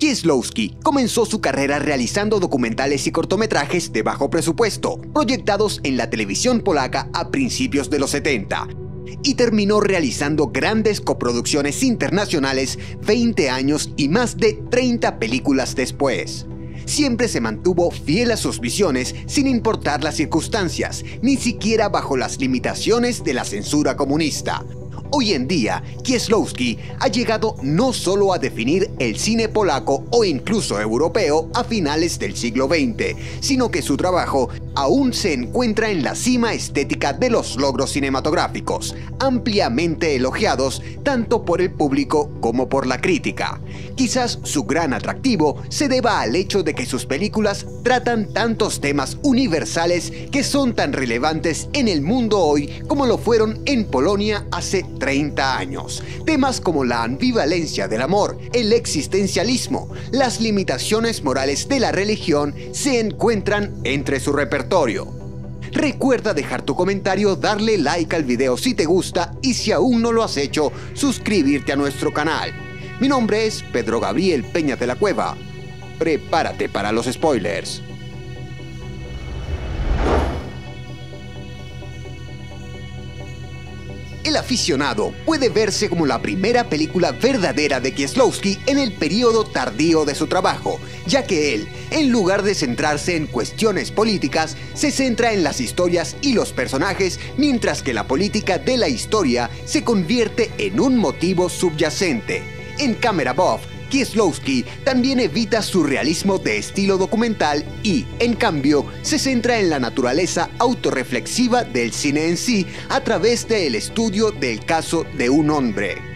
Kieślowski comenzó su carrera realizando documentales y cortometrajes de bajo presupuesto, proyectados en la televisión polaca a principios de los 70, y terminó realizando grandes coproducciones internacionales 20 años y más de 30 películas después. Siempre se mantuvo fiel a sus visiones sin importar las circunstancias, ni siquiera bajo las limitaciones de la censura comunista. Hoy en día, Kieślowski ha llegado no solo a definir el cine polaco o incluso europeo a finales del siglo XX, sino que su trabajo aún se encuentra en la cima estética de los logros cinematográficos, ampliamente elogiados tanto por el público como por la crítica. Quizás su gran atractivo se deba al hecho de que sus películas tratan tantos temas universales que son tan relevantes en el mundo hoy como lo fueron en Polonia hace 30 años. Temas como la ambivalencia del amor, el existencialismo, las limitaciones morales de la religión se encuentran entre su repertorio. Recuerda dejar tu comentario, darle like al video si te gusta y si aún no lo has hecho, suscribirte a nuestro canal. Mi nombre es Pedro Gabriel Peña de la Cueva. Prepárate para los spoilers. El aficionado puede verse como la primera película verdadera de Kieślowski en el periodo tardío de su trabajo, ya que él, en lugar de centrarse en cuestiones políticas, se centra en las historias y los personajes, mientras que la política de la historia se convierte en un motivo subyacente. En Camera Buff, Kieślowski también evita su realismo de estilo documental y, en cambio, se centra en la naturaleza autorreflexiva del cine en sí a través del estudio del caso de un hombre.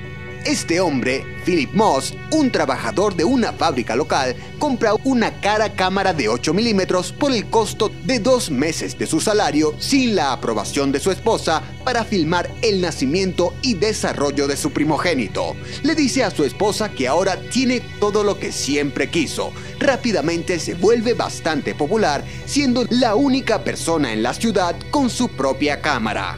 Este hombre, Philip Moss, un trabajador de una fábrica local, compra una cara cámara de 8 milímetros por el costo de 2 meses de su salario sin la aprobación de su esposa para filmar el nacimiento y desarrollo de su primogénito. Le dice a su esposa que ahora tiene todo lo que siempre quiso. Rápidamente se vuelve bastante popular, siendo la única persona en la ciudad con su propia cámara.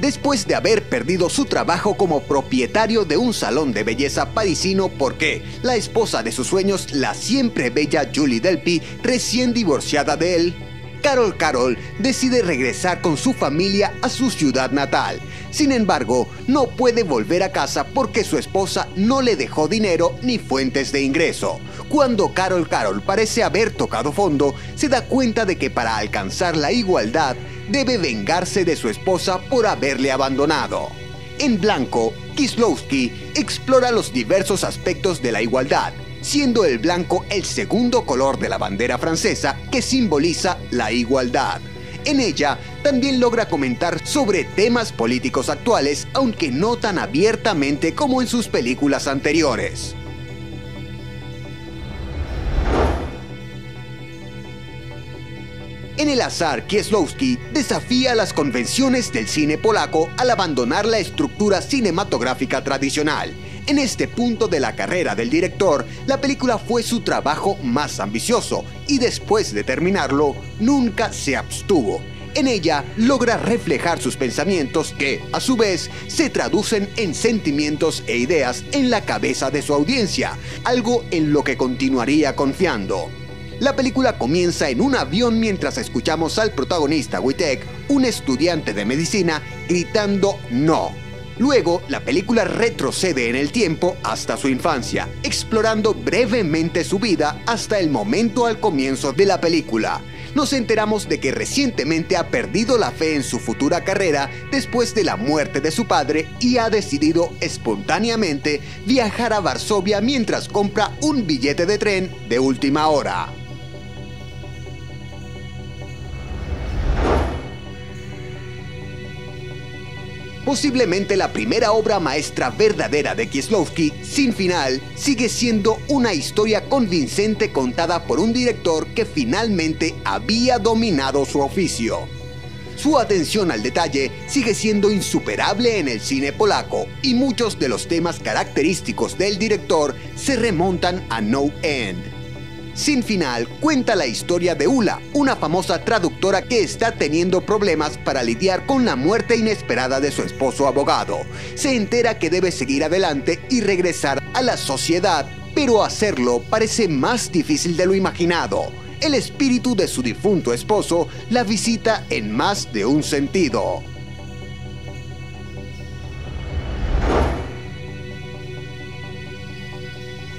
Después de haber perdido su trabajo como propietario de un salón de belleza parisino porque la esposa de sus sueños, la siempre bella Julie Delpy, recién divorciada de él, Karol Karol decide regresar con su familia a su ciudad natal. Sin embargo, no puede volver a casa porque su esposa no le dejó dinero ni fuentes de ingreso. Cuando Karol Karol parece haber tocado fondo, se da cuenta de que para alcanzar la igualdad, debe vengarse de su esposa por haberle abandonado. En blanco, Kieślowski explora los diversos aspectos de la igualdad, siendo el blanco el segundo color de la bandera francesa que simboliza la igualdad. En ella también logra comentar sobre temas políticos actuales, aunque no tan abiertamente como en sus películas anteriores. En el azar, Kieślowski desafía las convenciones del cine polaco al abandonar la estructura cinematográfica tradicional. En este punto de la carrera del director, la película fue su trabajo más ambicioso y después de terminarlo, nunca se abstuvo. En ella logra reflejar sus pensamientos que, a su vez, se traducen en sentimientos e ideas en la cabeza de su audiencia, algo en lo que continuaría confiando. La película comienza en un avión mientras escuchamos al protagonista Witek, un estudiante de medicina, gritando no. Luego, la película retrocede en el tiempo hasta su infancia, explorando brevemente su vida hasta el momento al comienzo de la película. Nos enteramos de que recientemente ha perdido la fe en su futura carrera después de la muerte de su padre y ha decidido espontáneamente viajar a Varsovia mientras compra un billete de tren de última hora. Posiblemente la primera obra maestra verdadera de Kieślowski, Sin Final, sigue siendo una historia convincente contada por un director que finalmente había dominado su oficio. Su atención al detalle sigue siendo insuperable en el cine polaco y muchos de los temas característicos del director se remontan a No End. Sin Final cuenta la historia de Ula, una famosa traductora que está teniendo problemas para lidiar con la muerte inesperada de su esposo abogado. Se entera que debe seguir adelante y regresar a la sociedad, pero hacerlo parece más difícil de lo imaginado. El espíritu de su difunto esposo la visita en más de un sentido.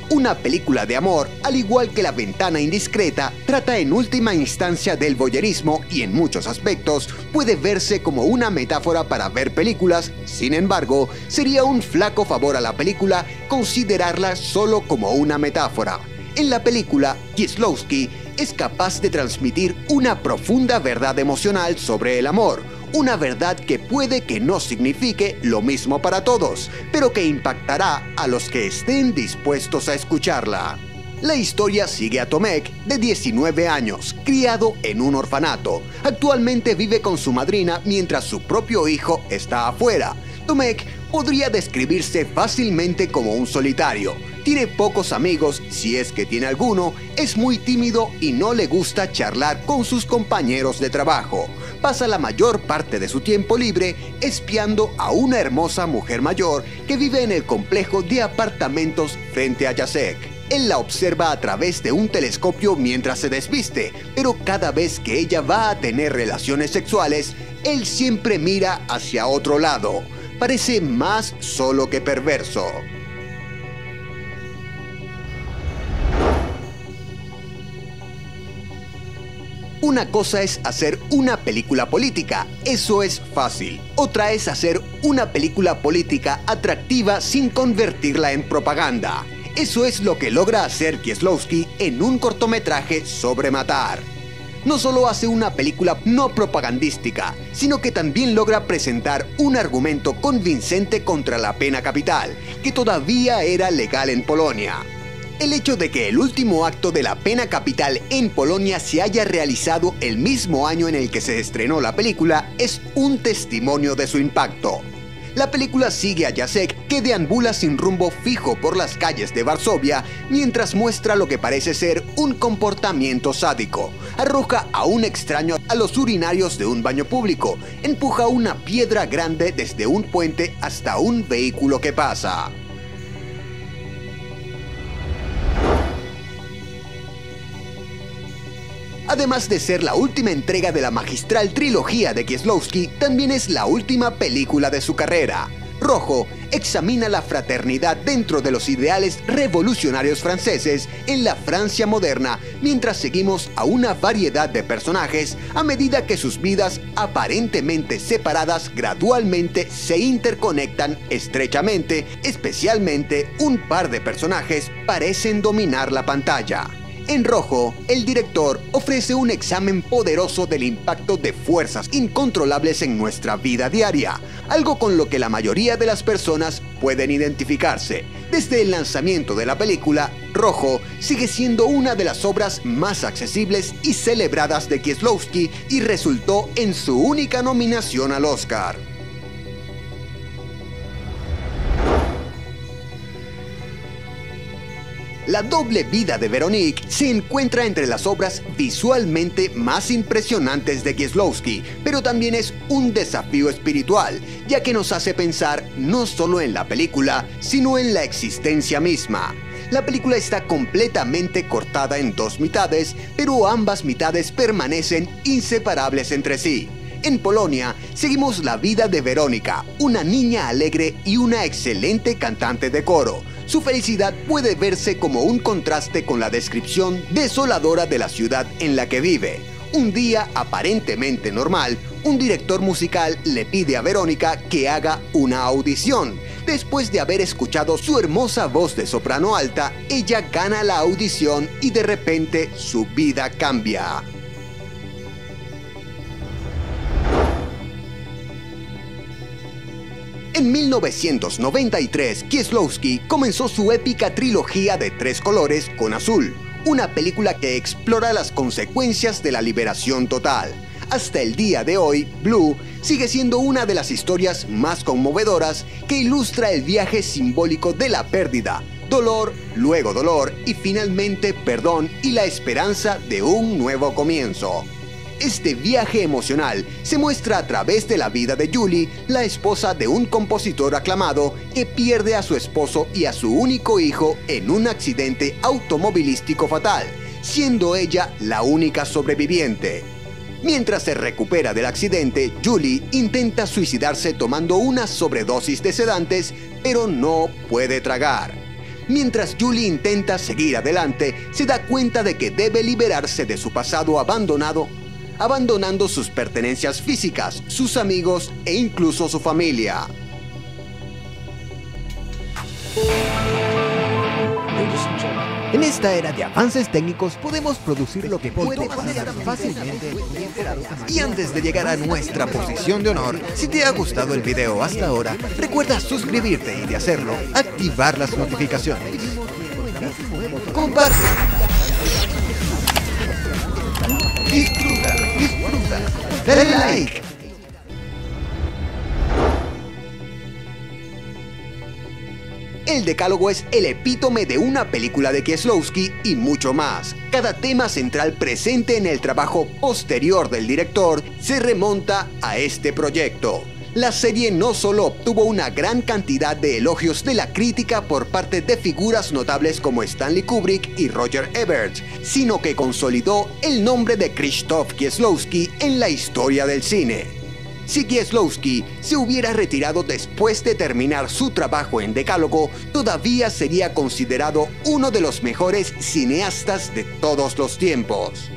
Una película de amor, al igual que La ventana indiscreta, trata en última instancia del voyerismo y en muchos aspectos puede verse como una metáfora para ver películas. Sin embargo, sería un flaco favor a la película considerarla solo como una metáfora. En la película, Kieślowski es capaz de transmitir una profunda verdad emocional sobre el amor, una verdad que puede que no signifique lo mismo para todos, pero que impactará a los que estén dispuestos a escucharla. La historia sigue a Tomek, de 19 años, criado en un orfanato. Actualmente vive con su madrina mientras su propio hijo está afuera. Tomek podría describirse fácilmente como un solitario. Tiene pocos amigos, si es que tiene alguno, es muy tímido y no le gusta charlar con sus compañeros de trabajo. Pasa la mayor parte de su tiempo libre espiando a una hermosa mujer mayor que vive en el complejo de apartamentos frente a Jacek. Él la observa a través de un telescopio mientras se desviste, pero cada vez que ella va a tener relaciones sexuales, él siempre mira hacia otro lado. Parece más solo que perverso. Una cosa es hacer una película política, eso es fácil. Otra es hacer una película política atractiva sin convertirla en propaganda. Eso es lo que logra hacer Kieślowski en un cortometraje sobre matar. No solo hace una película no propagandística, sino que también logra presentar un argumento convincente contra la pena capital, que todavía era legal en Polonia. El hecho de que el último acto de la pena capital en Polonia se haya realizado el mismo año en el que se estrenó la película es un testimonio de su impacto. La película sigue a Jacek, que deambula sin rumbo fijo por las calles de Varsovia mientras muestra lo que parece ser un comportamiento sádico. Arroja a un extraño a los urinarios de un baño público, empuja una piedra grande desde un puente hasta un vehículo que pasa. Además de ser la última entrega de la magistral trilogía de Kieślowski, también es la última película de su carrera. Rojo examina la fraternidad dentro de los ideales revolucionarios franceses en la Francia moderna, mientras seguimos a una variedad de personajes a medida que sus vidas aparentemente separadas gradualmente se interconectan estrechamente, especialmente un par de personajes parecen dominar la pantalla. En Rojo, el director ofrece un examen poderoso del impacto de fuerzas incontrolables en nuestra vida diaria, algo con lo que la mayoría de las personas pueden identificarse. Desde el lanzamiento de la película, Rojo sigue siendo una de las obras más accesibles y celebradas de Kieślowski y resultó en su única nominación al Oscar. La doble vida de Veronique se encuentra entre las obras visualmente más impresionantes de Kieślowski, pero también es un desafío espiritual, ya que nos hace pensar no solo en la película, sino en la existencia misma. La película está completamente cortada en dos mitades, pero ambas mitades permanecen inseparables entre sí. En Polonia, seguimos la vida de Verónica, una niña alegre y una excelente cantante de coro. Su felicidad puede verse como un contraste con la descripción desoladora de la ciudad en la que vive. Un día aparentemente normal, un director musical le pide a Verónica que haga una audición. Después de haber escuchado su hermosa voz de soprano alta, ella gana la audición y de repente su vida cambia. En 1993, Kieślowski comenzó su épica trilogía de tres colores con Azul, una película que explora las consecuencias de la liberación total. Hasta el día de hoy, Blue sigue siendo una de las historias más conmovedoras que ilustra el viaje simbólico de la pérdida, dolor, luego dolor y finalmente perdón y la esperanza de un nuevo comienzo. Este viaje emocional se muestra a través de la vida de Julie, la esposa de un compositor aclamado que pierde a su esposo y a su único hijo en un accidente automovilístico fatal, siendo ella la única sobreviviente. Mientras se recupera del accidente, Julie intenta suicidarse tomando una sobredosis de sedantes, pero no puede tragar. Mientras Julie intenta seguir adelante, se da cuenta de que debe liberarse de su pasado abandonado, abandonando sus pertenencias físicas, sus amigos e incluso su familia. En esta era de avances técnicos podemos producir lo que puede pasar fácilmente. Y antes de llegar a nuestra posición de honor, si te ha gustado el video hasta ahora, recuerda suscribirte y de hacerlo, activar las notificaciones. Comparte. Disfruta, dale like. El Decálogo es el epítome de una película de Kieślowski y mucho más. Cada tema central presente en el trabajo posterior del director se remonta a este proyecto. La serie no solo obtuvo una gran cantidad de elogios de la crítica por parte de figuras notables como Stanley Kubrick y Roger Ebert, sino que consolidó el nombre de Krzysztof Kieślowski en la historia del cine. Si Kieślowski se hubiera retirado después de terminar su trabajo en Decálogo, todavía sería considerado uno de los mejores cineastas de todos los tiempos.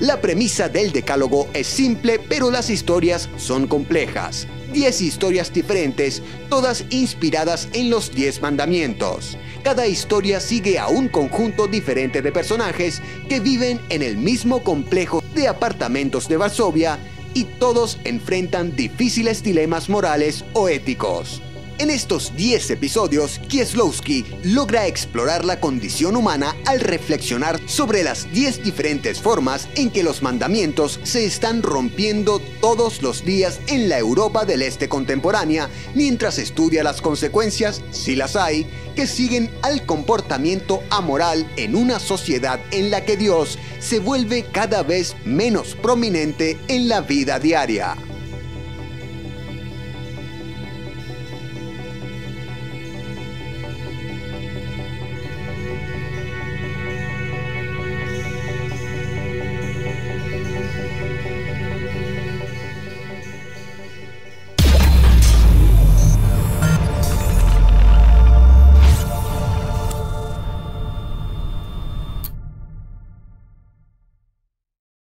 La premisa del Decálogo es simple, pero las historias son complejas. 10 historias diferentes, todas inspiradas en los 10 mandamientos. Cada historia sigue a un conjunto diferente de personajes que viven en el mismo complejo de apartamentos de Varsovia y todos enfrentan difíciles dilemas morales o éticos. En estos 10 episodios, Kieślowski logra explorar la condición humana al reflexionar sobre las 10 diferentes formas en que los mandamientos se están rompiendo todos los días en la Europa del Este contemporánea, mientras estudia las consecuencias, si las hay, que siguen al comportamiento amoral en una sociedad en la que Dios se vuelve cada vez menos prominente en la vida diaria.